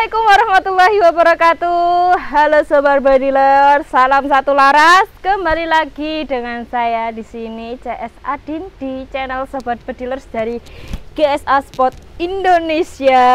Assalamualaikum warahmatullahi wabarakatuh. Halo Sobat Bedilers, salam satu laras. Kembali lagi dengan saya di sini CS Adin di channel Sobat Bedilers dari GSA Sport Indonesia.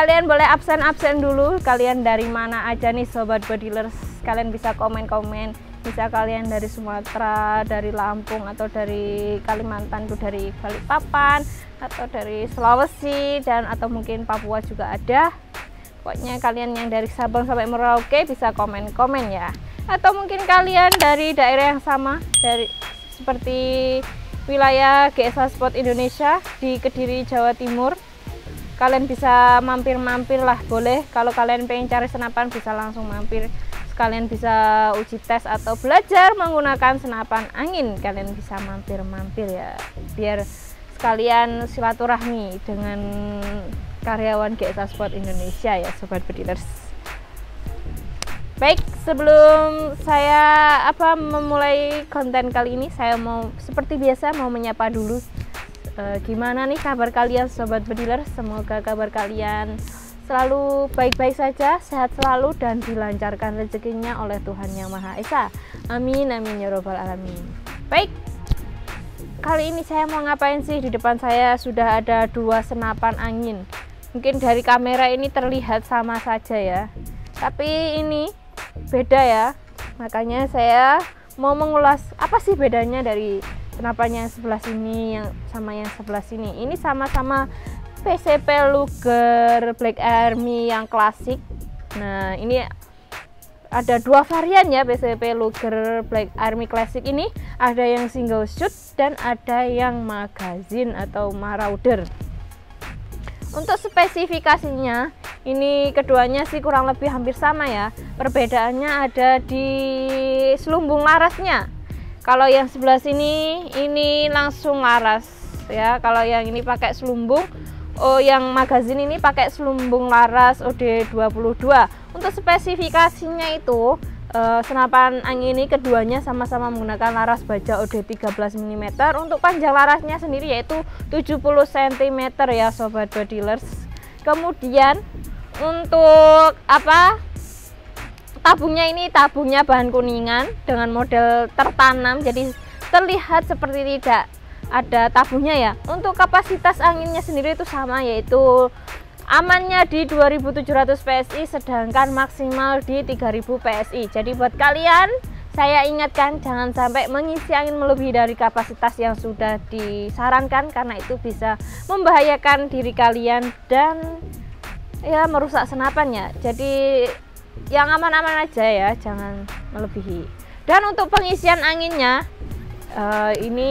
Kalian boleh absen-absen dulu, kalian dari mana aja nih Sobat Bedilers, kalian bisa komen-komen, bisa kalian dari Sumatera, dari Lampung, atau dari Kalimantan, dari Balikpapan, atau dari Sulawesi, dan atau mungkin Papua juga ada. Pokoknya kalian yang dari Sabang sampai Merauke bisa komen-komen ya, atau mungkin kalian dari daerah yang sama, dari seperti wilayah GSA Sport Indonesia di Kediri, Jawa Timur. Kalian bisa mampir-mampir lah, boleh. Kalau kalian pengen cari senapan bisa langsung mampir, kalian bisa uji tes atau belajar menggunakan senapan angin, kalian bisa mampir-mampir ya, biar sekalian silaturahmi dengan karyawan GSA Sport Indonesia ya Sobat Bedilers. Baik, sebelum saya memulai konten kali ini, saya mau seperti biasa mau menyapa dulu. Gimana nih kabar kalian Sobat Bedilers? Semoga kabar kalian selalu baik-baik saja, sehat selalu, dan dilancarkan rezekinya oleh Tuhan Yang Maha Esa. Amin amin ya robbal alamin. Baik, kali ini saya mau ngapain sih? Di depan saya sudah ada dua senapan angin. Mungkin dari kamera ini terlihat sama saja ya, tapi ini beda ya. Makanya saya mau mengulas apa sih bedanya dari senapan yang sebelah sini yang sama yang sebelah sini. Ini sama-sama PCP Ruger Black Army yang klasik. Nah, ini ada dua varian ya, PCP Ruger Black Army klasik ini. Ada yang single shoot dan ada yang magazine atau marauder. Untuk spesifikasinya, ini keduanya sih kurang lebih hampir sama ya. Perbedaannya ada di selubung larasnya. Kalau yang sebelah sini ini langsung laras ya. Kalau yang ini pakai selumbung. Oh, yang magazine ini pakai selumbung laras UD 22. Untuk spesifikasinya itu senapan angin ini keduanya sama-sama menggunakan laras baja UD 13 mm. Untuk panjang larasnya sendiri yaitu 70 cm ya Sobat Bedilers. Kemudian untuk tabungnya ini tabungnya bahan kuningan dengan model tertanam, jadi terlihat seperti tidak ada tabungnya ya. Untuk kapasitas anginnya sendiri itu sama, yaitu amannya di 2700 PSI sedangkan maksimal di 3000 PSI. Jadi buat kalian saya ingatkan jangan sampai mengisi angin melebihi dari kapasitas yang sudah disarankan, karena itu bisa membahayakan diri kalian dan ya merusak senapannya. Jadi yang aman-aman aja ya, jangan melebihi. Dan untuk pengisian anginnya ini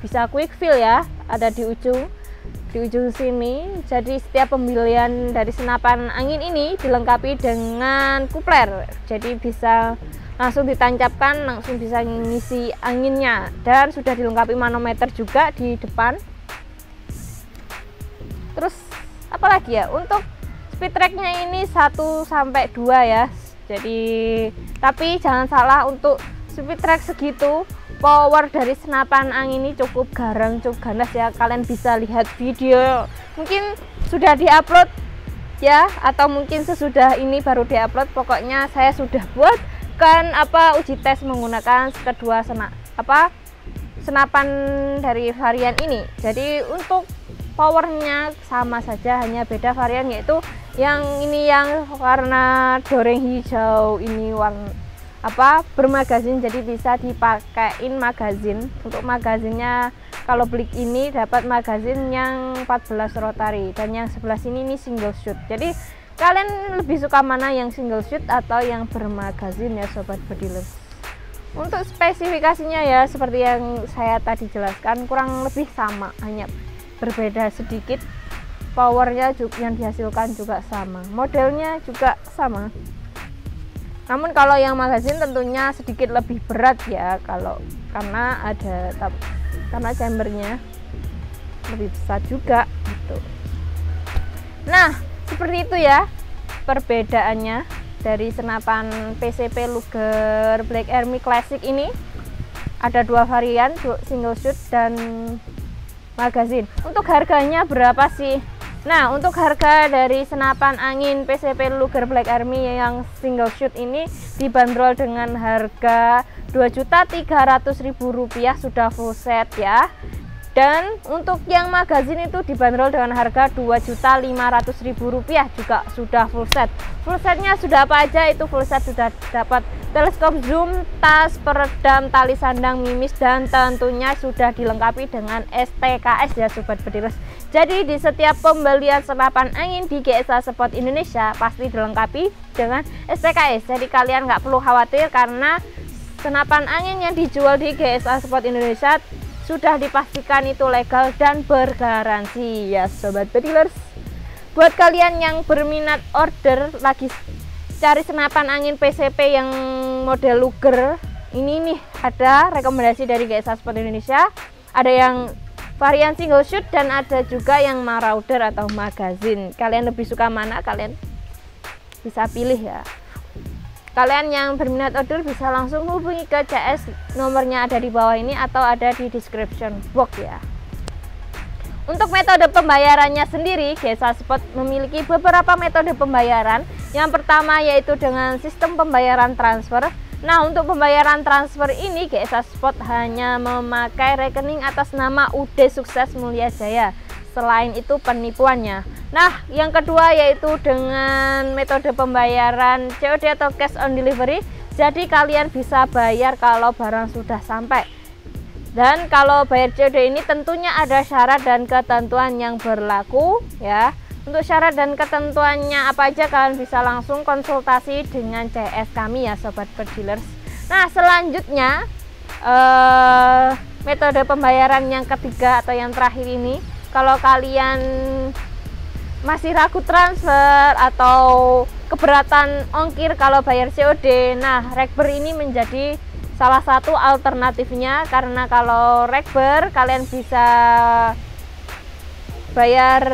bisa quick fill ya, ada di ujung sini. Jadi setiap pembelian dari senapan angin ini dilengkapi dengan kupler, jadi bisa langsung ditancapkan, langsung bisa ngisi anginnya. Dan sudah dilengkapi manometer juga di depan. Terus apalagi ya, untuk speed tracknya ini 1-2 ya. Jadi tapi jangan salah, untuk speed track segitu power dari senapan angin ini cukup garang, cukup ganas ya. Kalian bisa lihat video mungkin sudah diupload ya, atau mungkin sesudah ini baru diupload. Pokoknya saya sudah buatkan uji tes menggunakan kedua senapan dari varian ini. Jadi untuk powernya sama saja, hanya beda varian, yaitu yang ini yang warna doreng hijau ini warna bermagazin, jadi bisa dipakein magazin. Untuk magazinnya kalau beli ini dapat magazin yang 14 rotari dan yang sebelah sini ini single shoot. Jadi kalian lebih suka mana, yang single shoot atau yang bermagazin ya Sobat Bedilers? Untuk spesifikasinya ya seperti yang saya tadi jelaskan, kurang lebih sama, hanya berbeda sedikit. Powernya juga yang dihasilkan juga sama, modelnya juga sama. Namun kalau yang magazin tentunya sedikit lebih berat ya, kalau karena ada chambernya lebih besar juga gitu. Nah seperti itu ya perbedaannya dari senapan PCP Ruger Black Army KLASIK ini. Ada dua varian, single shoot dan magazin. Untuk harganya berapa sih? Nah untuk harga dari senapan angin PCP Ruger Black Army yang single shoot ini dibanderol dengan harga Rp2.300.000 sudah full set ya. Dan untuk yang magazin itu dibanderol dengan harga Rp2.500.000 juga sudah full set. Full setnya sudah apa aja? Itu full set sudah dapat teleskop zoom, tas, peredam, tali sandang, mimis, dan tentunya sudah dilengkapi dengan STKS ya Sobat Bedilers. Jadi di setiap pembelian senapan angin di GSA Sport Indonesia pasti dilengkapi dengan STKS. Jadi kalian nggak perlu khawatir karena senapan angin yang dijual di GSA Sport Indonesia sudah dipastikan itu legal dan bergaransi ya Sobat Bedilers. Buat kalian yang berminat order lagi cari senapan angin PCP yang model Ruger ini nih, ada rekomendasi dari GSA Sport Indonesia. Ada yang varian single shoot dan ada juga yang marauder atau magazin. Kalian lebih suka mana? Kalian bisa pilih ya. Kalian yang berminat order bisa langsung hubungi ke CS, nomornya ada di bawah ini atau ada di description box ya. Untuk metode pembayarannya sendiri, GSA Sport memiliki beberapa metode pembayaran. Yang pertama yaitu dengan sistem pembayaran transfer. Nah untuk pembayaran transfer ini GSA Sport hanya memakai rekening atas nama UD Sukses Mulia Jaya. Selain itu penipuannya. Nah yang kedua yaitu dengan metode pembayaran COD atau cash on delivery. Jadi kalian bisa bayar kalau barang sudah sampai. Dan kalau bayar COD ini tentunya ada syarat dan ketentuan yang berlaku ya. Untuk syarat dan ketentuannya apa aja kalian bisa langsung konsultasi dengan CS kami ya Sobat Bedilers. Nah selanjutnya metode pembayaran yang ketiga atau yang terakhir ini, kalau kalian masih ragu transfer atau keberatan ongkir kalau bayar COD, nah rekber ini menjadi salah satu alternatifnya. Karena kalau rekber kalian bisa bayar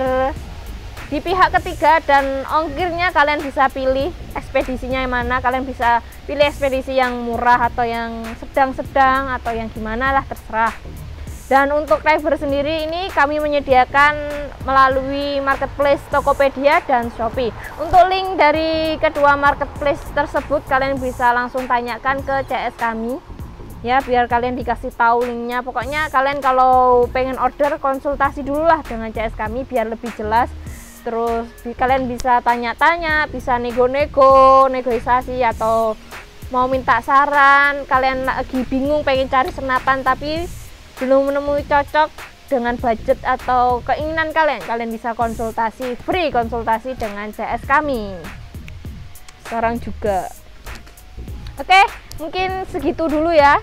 di pihak ketiga dan ongkirnya kalian bisa pilih ekspedisinya yang mana. Kalian bisa pilih ekspedisi yang murah atau yang sedang-sedang atau yang gimana lah, terserah. Dan untuk rekber sendiri ini kami menyediakan melalui marketplace Tokopedia dan Shopee. Untuk link dari kedua marketplace tersebut kalian bisa langsung tanyakan ke CS kami ya, biar kalian dikasih tahu linknya. Pokoknya kalian kalau pengen order konsultasi dulu lah dengan CS kami biar lebih jelas. Terus kalian bisa tanya-tanya, bisa nego-nego, negosiasi, atau mau minta saran. Kalian lagi bingung pengen cari senapan tapi belum menemui cocok dengan budget atau keinginan kalian, kalian bisa konsultasi, free konsultasi dengan CS kami sekarang juga. Oke, mungkin segitu dulu ya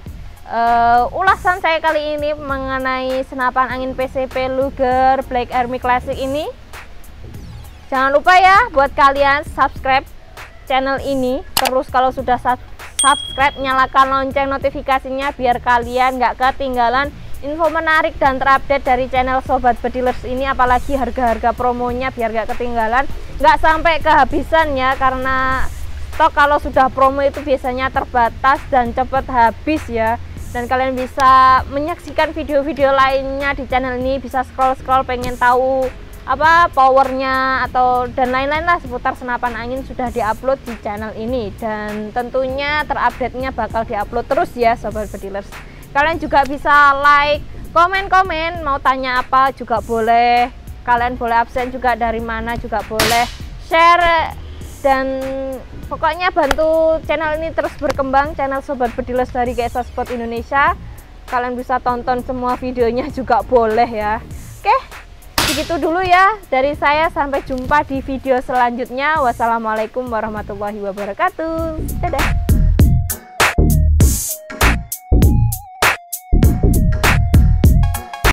ulasan saya kali ini mengenai senapan angin PCP Ruger Black Army KLASIK ini. Jangan lupa ya buat kalian subscribe channel ini. Terus kalau sudah subscribe, nyalakan lonceng notifikasinya biar kalian nggak ketinggalan info menarik dan terupdate dari channel Sobat Bedilers ini. Apalagi harga-harga promonya biar nggak ketinggalan, nggak sampai kehabisan ya. Karena stok kalau sudah promo itu biasanya terbatas dan cepat habis ya. Dan kalian bisa menyaksikan video-video lainnya di channel ini. Bisa scroll-scroll pengen tahu apa powernya atau dan lain-lain lah seputar senapan angin, sudah diupload di channel ini. Dan tentunya terupdate-nya bakal diupload terus ya Sobat Bedilers. Kalian juga bisa like, komen-komen, mau tanya apa juga boleh. Kalian boleh absen juga dari mana juga boleh, share, dan pokoknya bantu channel ini terus berkembang, channel Sobat Bedilers dari GSA Sport Indonesia. Kalian bisa tonton semua videonya juga boleh ya. Oke, begitu dulu ya dari saya. Sampai jumpa di video selanjutnya. Wassalamualaikum warahmatullahi wabarakatuh. Dadah.